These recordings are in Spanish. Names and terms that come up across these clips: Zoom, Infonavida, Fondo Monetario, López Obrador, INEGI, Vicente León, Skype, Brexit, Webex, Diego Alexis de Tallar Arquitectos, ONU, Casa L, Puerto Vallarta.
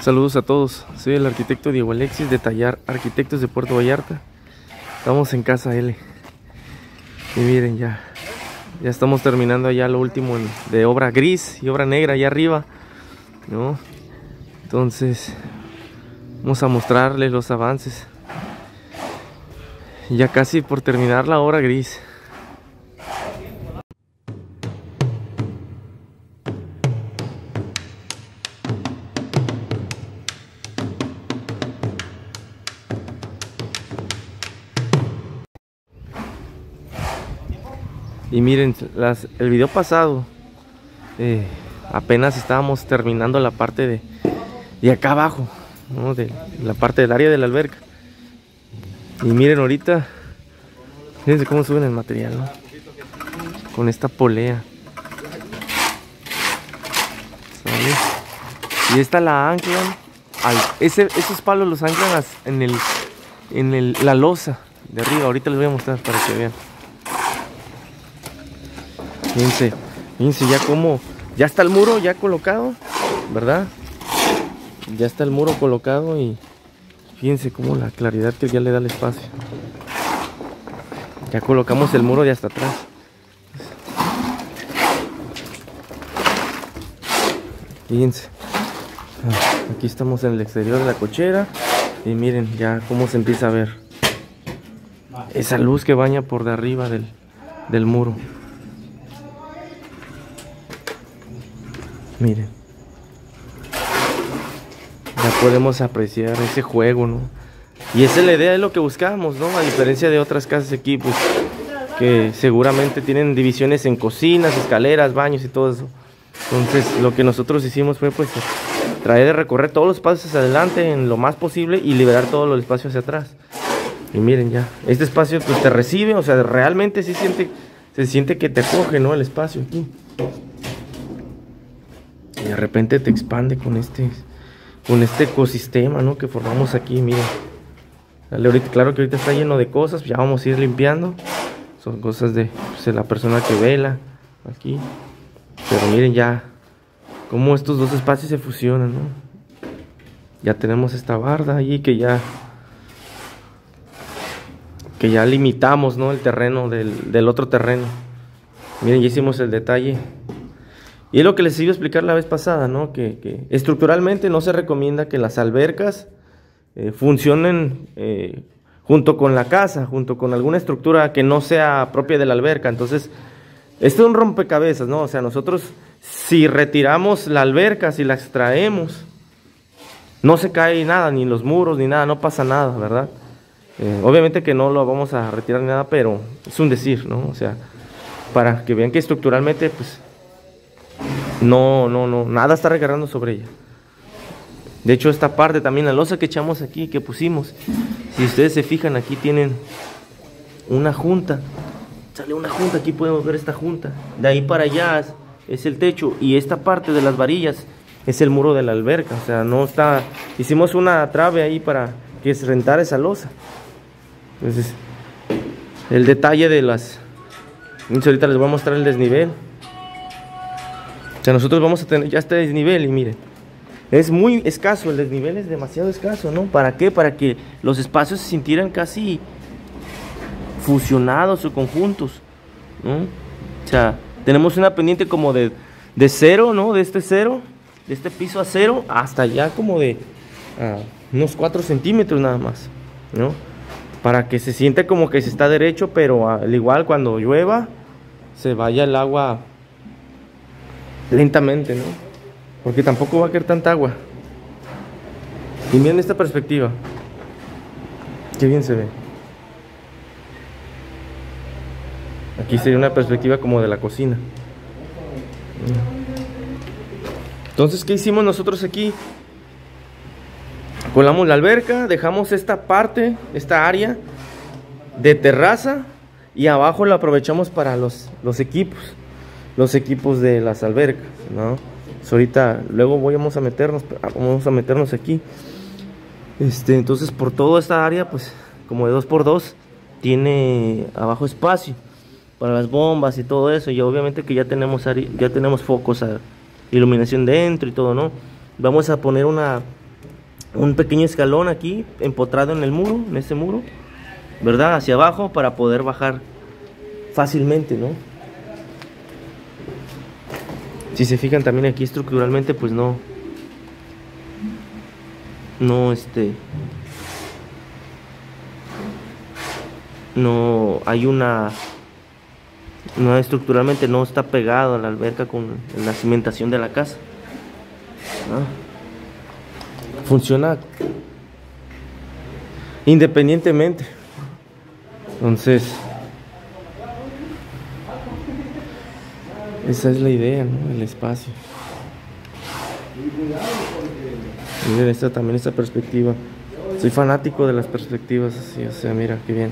Saludos a todos, soy el arquitecto Diego Alexis de Tallar Arquitectos de Puerto Vallarta. Estamos en Casa L. Y miren, ya estamos terminando allá lo último de obra gris y obra negra allá arriba, ¿no? Entonces, vamos a mostrarles los avances. Ya casi por terminar la obra gris. Y miren, el video pasado apenas estábamos terminando la parte de acá abajo, ¿no? De la parte del área de la alberca. Y miren ahorita, fíjense cómo suben el material, ¿no? Con esta polea, ¿sale? Y esta la anclan, esos palos los anclan en la losa de arriba. Ahorita les voy a mostrar para que vean. Fíjense ya como, ya está el muro ya colocado, ¿verdad? Ya está el muro colocado y fíjense como la claridad que ya le da el espacio. Ya colocamos el muro de hasta atrás. Fíjense, aquí estamos en el exterior de la cochera y miren ya cómo se empieza a ver esa luz que baña por de arriba del muro. Miren, ya podemos apreciar ese juego, ¿no? Y esa es la idea, es lo que buscamos, ¿no? A diferencia de otras casas aquí, pues, que seguramente tienen divisiones en cocinas, escaleras, baños y todo eso. Entonces, lo que nosotros hicimos fue, pues, tratar de recorrer todos los pasos hacia adelante en lo más posible y liberar todo el espacio hacia atrás. Y miren ya, este espacio, pues, te recibe, o sea, realmente sí se siente que te coge, ¿no? El espacio aquí. De repente te expande con este ecosistema, ¿no? Que formamos aquí, mira. Claro que ahorita está lleno de cosas, ya vamos a ir limpiando. Son cosas de, pues, la persona que vela aquí. Pero miren ya cómo estos dos espacios se fusionan, ¿no? Ya tenemos esta barda ahí que ya limitamos, ¿no? El terreno del otro terreno. Miren, ya hicimos el detalle. Y es lo que les iba a explicar la vez pasada, ¿no? Que estructuralmente no se recomienda que las albercas funcionen junto con la casa, junto con alguna estructura que no sea propia de la alberca. Entonces, esto es un rompecabezas, ¿no? O sea, nosotros si retiramos la alberca, si la extraemos, no se cae nada, ni los muros, ni nada, no pasa nada, ¿verdad? Obviamente que no lo vamos a retirar ni nada, pero es un decir, ¿no? O sea, para que vean que estructuralmente, pues, no, nada está recargando sobre ella. De hecho, esta parte también, la losa que echamos aquí, que pusimos, si ustedes se fijan, aquí tienen una junta. Sale una junta, aquí podemos ver esta junta. De ahí para allá es el techo y esta parte de las varillas es el muro de la alberca. O sea, no está... Hicimos una trave ahí para que es rentar esa losa. Entonces, el detalle de las... Ahorita les voy a mostrar el desnivel. O sea, nosotros vamos a tener ya este desnivel y miren, es muy escaso, el desnivel es demasiado escaso, ¿no? ¿Para qué? Para que los espacios se sintieran casi fusionados o conjuntos, ¿no? O sea, tenemos una pendiente como de cero, ¿no? De este piso a cero, hasta ya como de unos 4 centímetros nada más, ¿no? Para que se sienta como que se está derecho, pero al igual cuando llueva, se vaya el agua... lentamente, ¿no? Porque tampoco va a caer tanta agua. Y miren esta perspectiva. Qué bien se ve. Aquí sería una perspectiva como de la cocina. Entonces, ¿qué hicimos nosotros aquí? Colamos la alberca, dejamos esta parte, esta área de terraza y abajo la aprovechamos para los equipos. Los equipos de las albercas, ¿no? Entonces, ahorita, luego vamos a meternos aquí. Entonces, por toda esta área, pues, como de 2x2, tiene abajo espacio para las bombas y todo eso. Y obviamente que ya tenemos focos, iluminación dentro y todo, ¿no? Vamos a poner una un pequeño escalón aquí empotrado en el muro, en este muro, ¿verdad? Hacia abajo para poder bajar fácilmente, ¿no? Si se fijan también aquí estructuralmente, pues no hay una, no estructuralmente no está pegado a la alberca con la cimentación de la casa, ¿no? Funciona independientemente. Entonces esa es la idea, ¿no? El espacio. Miren esta, también esta perspectiva. Soy fanático de las perspectivas así, o sea, mira qué bien.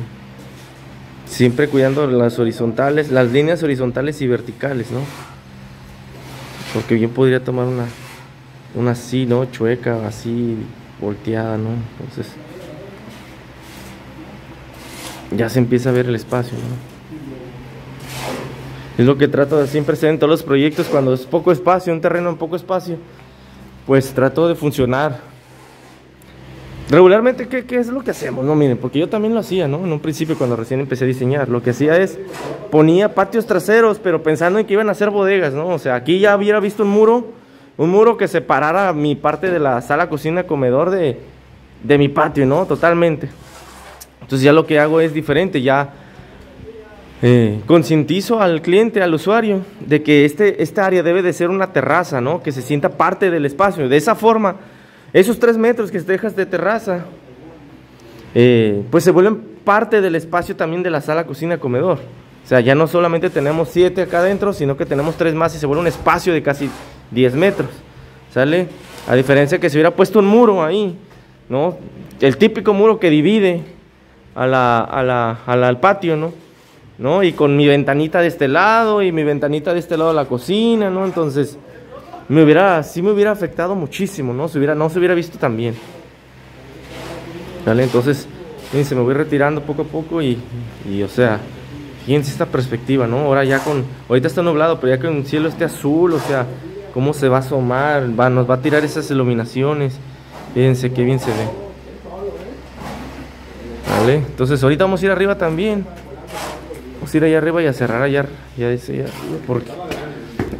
Siempre cuidando las horizontales, las líneas horizontales y verticales, ¿no? Porque bien podría tomar una así, ¿no? Chueca, así, volteada, ¿no? Entonces ya se empieza a ver el espacio, ¿no? Es lo que trato de siempre hacer en todos los proyectos. Cuando es poco espacio, un terreno en poco espacio, pues trato de funcionar. Regularmente, ¿qué es lo que hacemos? No, miren, porque yo también lo hacía, ¿no? En un principio, cuando recién empecé a diseñar, lo que hacía es ponía patios traseros, pero pensando en que iban a hacer bodegas, ¿no? O sea, aquí ya hubiera visto un muro que separara mi parte de la sala, cocina, comedor de mi patio, ¿no? Totalmente. Entonces ya lo que hago es diferente, ya... concientizo al cliente, al usuario, de que esta área debe de ser una terraza, ¿no? Que se sienta parte del espacio. De esa forma, esos 3 metros que te dejas de terraza, pues se vuelven parte del espacio también de la sala, cocina, comedor. O sea, ya no solamente tenemos 7 acá adentro, sino que tenemos 3 más y se vuelve un espacio de casi 10 metros, ¿sale? A diferencia que se hubiera puesto un muro ahí, ¿no? El típico muro que divide al patio, ¿no? ¿No? Y con mi ventanita de este lado y mi ventanita de este lado de la cocina, ¿no? Entonces, sí me hubiera afectado muchísimo, ¿no? No se hubiera visto tan bien. ¿Vale? Entonces, fíjense, me voy retirando poco a poco y o sea, fíjense esta perspectiva, ¿no? Ahora ya ahorita está nublado, pero ya que el cielo esté azul, o sea, cómo se va a asomar, nos va a tirar esas iluminaciones. Fíjense qué bien se ve. ¿Vale? Entonces, ahorita vamos a ir arriba también. Vamos a ir allá arriba y a cerrar allá, ya dice allá arriba, porque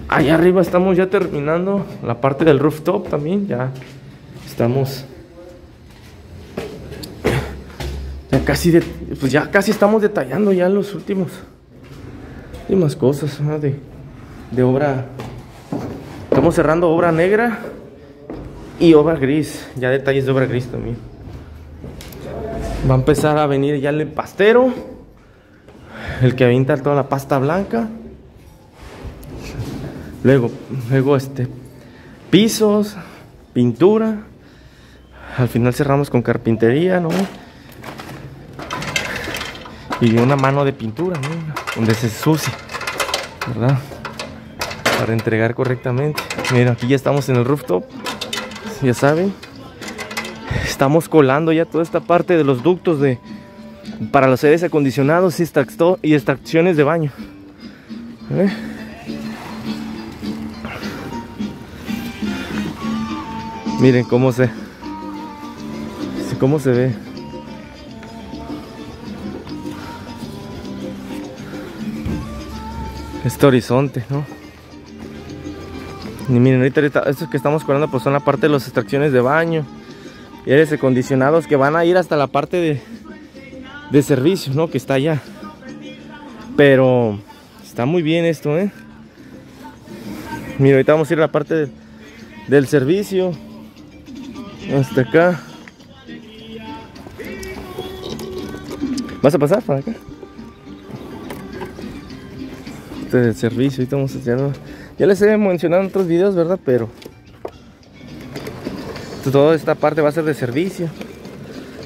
allá arriba estamos ya terminando la parte del rooftop también, ya estamos ya casi estamos detallando ya los últimas cosas, ¿no? de obra. Estamos cerrando obra negra y obra gris, ya detalles de obra gris también. Va a empezar a venir ya el empastero, el que avienta toda la pasta blanca. Luego pisos, pintura. Al final cerramos con carpintería, ¿no? Y una mano de pintura, ¿no? Donde se ensucia, ¿verdad? Para entregar correctamente. Mira, aquí ya estamos en el rooftop. Ya saben, estamos colando ya toda esta parte de los ductos para los aires acondicionados y extracciones de baño. ¿Eh? Miren cómo se ve. Este horizonte, ¿no? Y miren, ahorita estos que estamos colando pues son la parte de las extracciones de baño y aires acondicionados que van a ir hasta la parte de servicio, ¿no? Que está allá. Pero está muy bien esto, ¿eh? Mira, ahorita vamos a ir a la parte del servicio. Hasta acá. ¿Vas a pasar para acá? Este es el servicio. Ahorita vamos a hacerlo. Ya les he mencionado en otros videos, ¿verdad? Pero toda esta parte va a ser de servicio.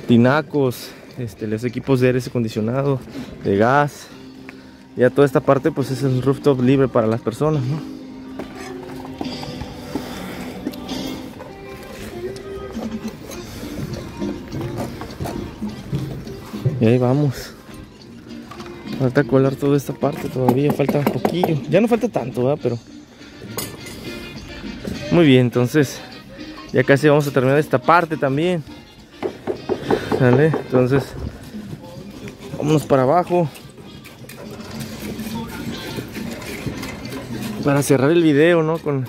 Tinacos, los equipos de aire acondicionado, de gas, ya toda esta parte pues es el rooftop libre para las personas, ¿no? Y ahí vamos. Falta colar toda esta parte todavía, falta un poquillo, ya no falta tanto, ¿verdad? Pero muy bien, entonces Ya casi vamos a terminar esta parte también. ¿Sale? Entonces, vámonos para abajo. Para cerrar el video, ¿no? Con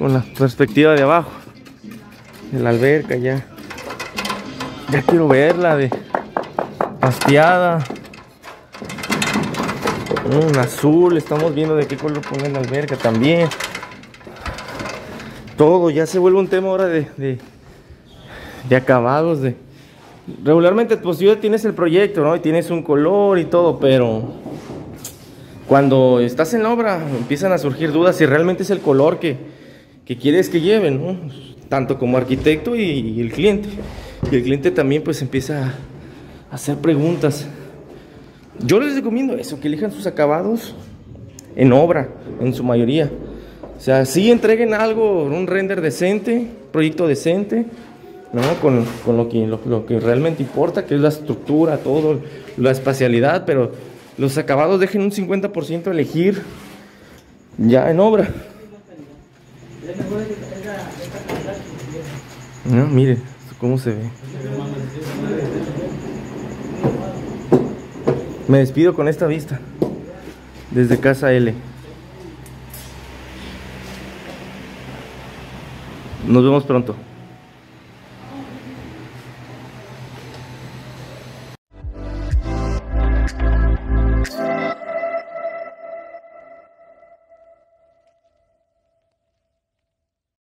la perspectiva de abajo. De la alberca ya. Ya quiero verla de pasteada. Un azul, estamos viendo de qué color poner la alberca también. Todo ya se vuelve un tema ahora de acabados. Regularmente pues ya tienes el proyecto, ¿no? Y tienes un color y todo, pero cuando estás en la obra empiezan a surgir dudas si realmente es el color que quieres que lleven, ¿no? Tanto como arquitecto y el cliente. Y el cliente también pues empieza a hacer preguntas. Yo les recomiendo eso, que elijan sus acabados en obra, en su mayoría. O sea, sí entreguen algo, un render decente, proyecto decente, ¿no? Con lo que realmente importa, que es la estructura, todo, la espacialidad, pero los acabados dejen un 50% elegir ya en obra. No, miren cómo se ve. Me despido con esta vista desde Casa L. Nos vemos pronto.